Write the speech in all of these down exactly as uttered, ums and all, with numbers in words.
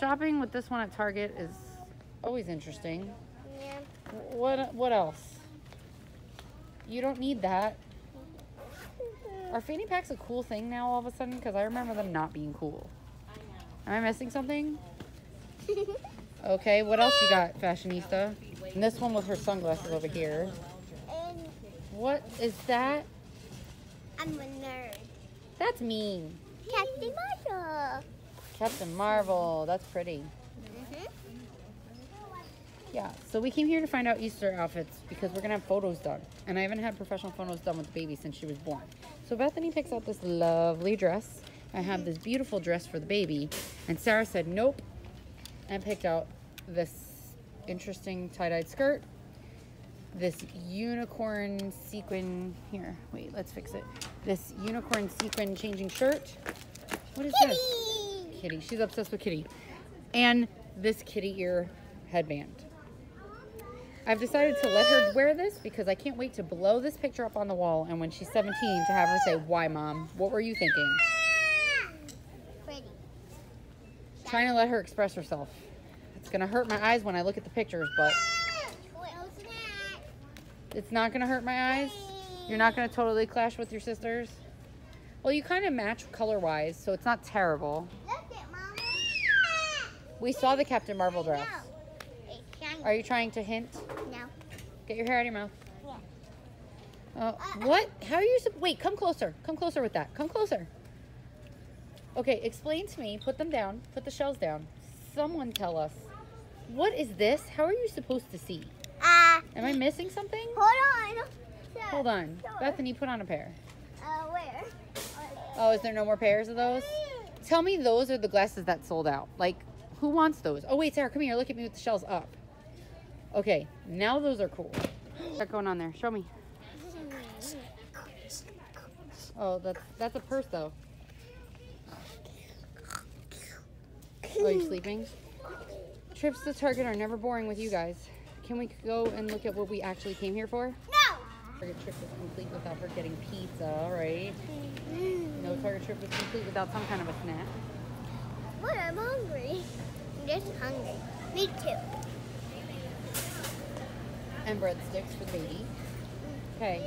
shopping with this one at Target is always interesting. Yeah. What, what else? You don't need that. Are fanny packs a cool thing now all of a sudden? Because I remember them not being cool. Am I missing something? Okay, what else you got, fashionista? And this one with her sunglasses over here. What is that? I'm a nerd. That's mean. Captain Marvel. Captain Marvel. That's pretty. Mm-hmm. Yeah, so we came here to find out Easter outfits because we're going to have photos done. And I haven't had professional photos done with the baby since she was born. So Bethany picks out this lovely dress. I have this beautiful dress for the baby. And Sarah said, nope. And picked out this interesting tie-dyed skirt. This unicorn sequin. Here, wait, let's fix it. This unicorn sequin changing shirt. What is kitty. This? Kitty. She's obsessed with kitty. And this kitty ear headband. I've decided to let her wear this because I can't wait to blow this picture up on the wall and when she's seventeen to have her say, why mom, what were you thinking? Pretty. Trying to let her express herself. It's gonna hurt my eyes when I look at the pictures, but it's not gonna hurt my eyes. You're not gonna totally clash with your sisters. Well, you kind of match color-wise, so it's not terrible. Look at mama. We saw the Captain Marvel dress. Are you trying to hint? No. Get your hair out of your mouth. Yeah. Uh, what? How are you? Wait, come closer. Come closer with that. Come closer. Okay, explain to me. Put them down. Put the shells down. Someone tell us. What is this? How are you supposed to see? Uh, Am I missing something? Hold on. Sure. Hold on. Sure. Bethany, put on a pair. Uh, where? Oh, is there no more pairs of those? Tell me those are the glasses that sold out. Like, who wants those? Oh, wait, Sarah, come here. Look at me with the shells up. Okay, now those are cool. What's going on there? Show me. Oh, that's, that's a purse, though. Oh, are you sleeping? Trips to Target are never boring with you guys. Can we go and look at what we actually came here for? No! Target trip is complete without her getting pizza, right? No Target trip is complete without some kind of a snack. But I'm hungry. I'm just hungry. Me too. And breadsticks for the baby. Okay,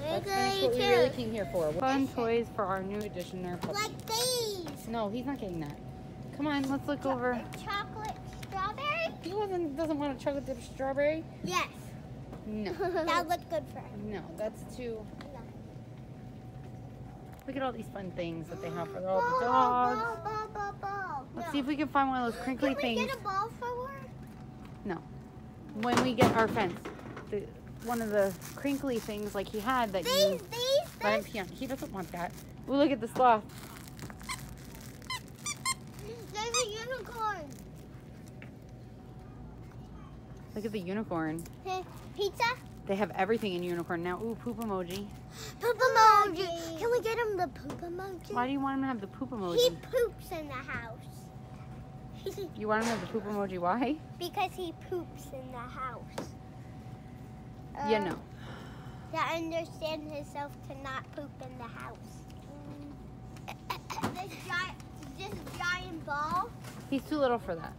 that's what we really came here for. Fun toys for our new additioner. Like these. No, he's not getting that. Come on, let's look chocolate, over. Chocolate strawberry? He wasn't, doesn't want a chocolate dip strawberry? Yes. No. That looks good for him. No, that's too... No. Look at all these fun things that they have for all ball, the dogs. Ball, ball, ball, ball. Let's no. see if we can find one of those crinkly things. Can we things. get a ball for one? No. When we get our fence, the, one of the crinkly things like he had that these, you these let him pee on. He doesn't want that. Ooh, look at the sloth. There's a unicorn. Look at the unicorn. Hey, pizza? They have everything in unicorn now. Ooh, poop emoji. Poop emoji. Can we get him the poop emoji? Why do you want him to have the poop emoji? He poops in the house. You want him to have the poop emoji? Why? Because he poops in the house. Uh, you know. To understand himself to not poop in the house. Mm. This, giant, this giant ball. He's too little for that.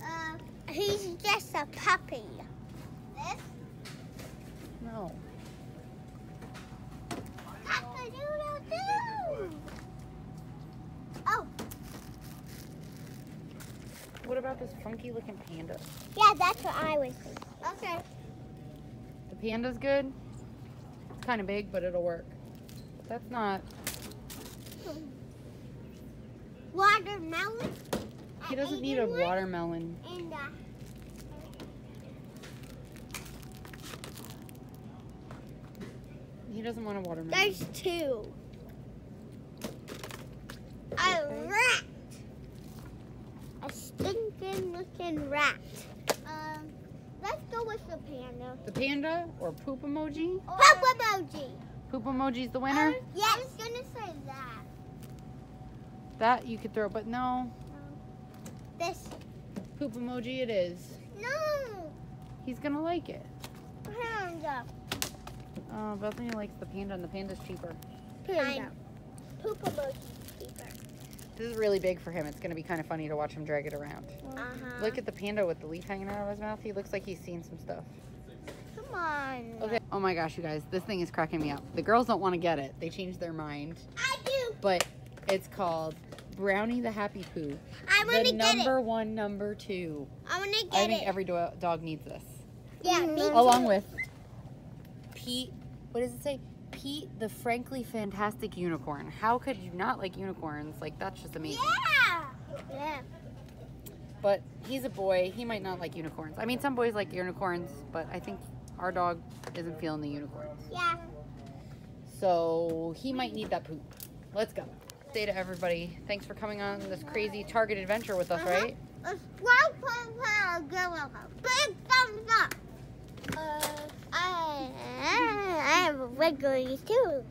Uh, he's just a puppy. This? No. That's a doodle too. Oh. What about this funky looking panda? Yeah, that's what I was thinking. Okay. The panda's good. It's kind of big, but it'll work. That's not... Watermelon? He doesn't I need a one. watermelon. And, uh... He doesn't want a watermelon. There's two. A rat. A stinking looking rat. Um, let's go with the panda. The panda or poop emoji? Or poop emoji. Poop emoji's the winner? Um, yeah, I was going to say that. That you could throw, but no. no. This. Poop emoji it is. No. He's going to like it. Panda. Oh, Bethany likes the panda and the panda's cheaper. Panda. Panda. Poop emoji. This is really big for him. It's going to be kind of funny to watch him drag it around. Uh-huh. Look at the panda with the leaf hanging out of his mouth. He looks like he's seen some stuff. Come on. Okay. Oh my gosh, you guys. This thing is cracking me up. The girls don't want to get it. They changed their mind. I do. But it's called Brownie the Happy Poo. I want to get it. Number one, number two. I want to get it. I think it. every do dog needs this. Yeah, me too. Along with Pete. What does it say? Pete, the frankly fantastic unicorn. How could you not like unicorns? Like, that's just amazing. Yeah. Yeah. But he's a boy. He might not like unicorns. I mean, some boys like unicorns, but I think our dog isn't feeling the unicorns. Yeah. So he might need that poop. Let's go. Day to everybody. Thanks for coming on this crazy Target adventure with us, uh-huh. right? Big thumbs up. Uh, I, I have a regular too.